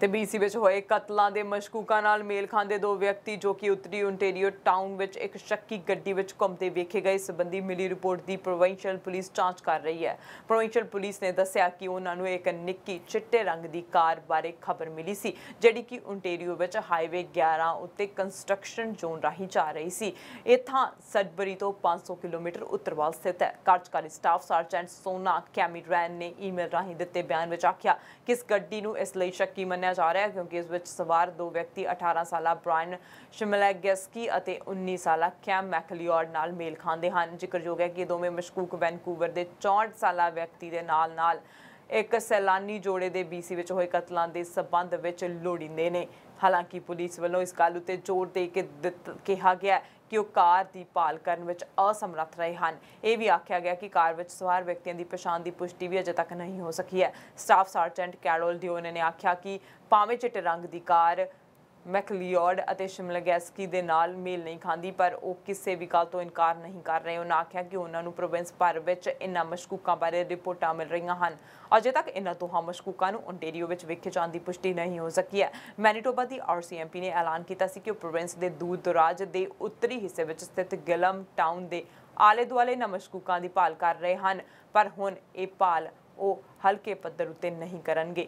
ਤੇ BC ਵਿੱਚ ਹੋਏ ਕਤਲਾਂ ਦੇ ਮਸ਼ਕੂਕਾਂ ਨਾਲ ਮੇਲ ਖਾਂਦੇ ਦੋ ਵਿਅਕਤੀ ਜੋ ਕਿ ਉੱਤਰੀ ਓਨਟਾਰੀਓ ਟਾਊਨ ਵਿੱਚ ਇੱਕ ਸ਼ੱਕੀ ਗੱਡੀ ਵਿੱਚ ਘੁੰਮਦੇ ਵੇਖੇ ਗਏ ਸੰਬੰਧੀ ਮਿਲੀ ਰਿਪੋਰਟ ਦੀ ਪ੍ਰੋਵਿੰਸ਼ੀਅਲ ਪੁਲਿਸ ਜਾਂਚ ਕਰ ਰਹੀ ਹੈ। ਪ੍ਰੋਵਿੰਸ਼ੀਅਲ ਪੁਲਿਸ ਨੇ ਦੱਸਿਆ ਕਿ ਉਹਨਾਂ ਨੂੰ ਇੱਕ ਨਿੱਕੀ ਚਿੱਟੇ ਰੰਗ ਦੀ ਕਾਰ ਬਾਰੇ ਖਬਰ ਮਿਲੀ ਸੀ ਜਿਹੜੀ ਕਿ ਓਨਟਾਰੀਓ ਵਿੱਚ ਹਾਈਵੇ 11 ਉੱਤੇ ਕੰਸਟਰਕਸ਼ਨ ਜ਼ੋਨ ਰਾਹੀਂ ਜਾ ਰਹੀ ਸੀ। ਇਹ ਥਾਂ ਸਡਬਰੀ ਤੋਂ 500 ਕਿਲੋਮੀਟਰ ਉੱਤਰ ਵੱਲ ਸਥਿਤ ਹੈ। ਕਾਰਜਕਾਰੀ ਸਟਾਫ ਸਰਜੈਂਟ ਸੋਨਾ ਕੈਮਰਨ ਨੇ ਈਮੇਲ ਰਾਹੀਂ ਦਿੱਤੇ ਬਿਆਨ ਵਿੱਚ ਆਖਿਆ ਕਿ ਇਸ ਗੱਡੀ ਨੂੰ ਇਸ ਲਈ ਸ਼ੱਕੀ जा रहा है क्योंकि इस विच सवार दो व्यक्ति 18 साल ब्रायन शिमलेगस्की अते 19 साल कैम मैकलियोड नाल मेल खांदे हन। जिक्रयोग है कि दोवें मशकूक वैनकूवर दे 64 साल व्यक्ति दे नाल नाल एक सैलानी जोड़े दे बीसी विच होए कतलां दे संबंध विच लोड़ींदे ने। हालांकि पुलिस वालों इस गल उत्ते जोर दे के कहा गया कि वह कार की भाल करने में असमर्थ रहे हैं। यह भी आख्या गया कि कार में सवार व्यक्तियों की पछाण की पुष्टि भी अजे तक नहीं हो सकी है। स्टाफ सार्जेंट कैरोल डियो ने आख्या कि भावें चिट्टे रंग की कार मैकलियोड और शिमलेगस्की दे नाल मेल नहीं खाती पर वह किसी भी गल तो इनकार नहीं कर रहे। उन्होंने आख्या कि उन्होंने प्रोविंस भर में इन्हां मशकूकों बारे रिपोर्टां मिल रही हैं। अजे तक इन्हां दोहां मशकूकों नूं ओनटेरियो विच वेखे जाण दी पुष्टि नहीं हो सकी है। मैनीटोबा की RCMP ने ऐलान किया कि प्रोविंस के दूर दराज के उत्तरी हिस्से में स्थित गिलम टाउन के आले दुआले इन्हां मशकूकों की भाल कर रहे हैं पर हुण यह भाल वह हल्के पद्धर उत्ते नहीं करनगे।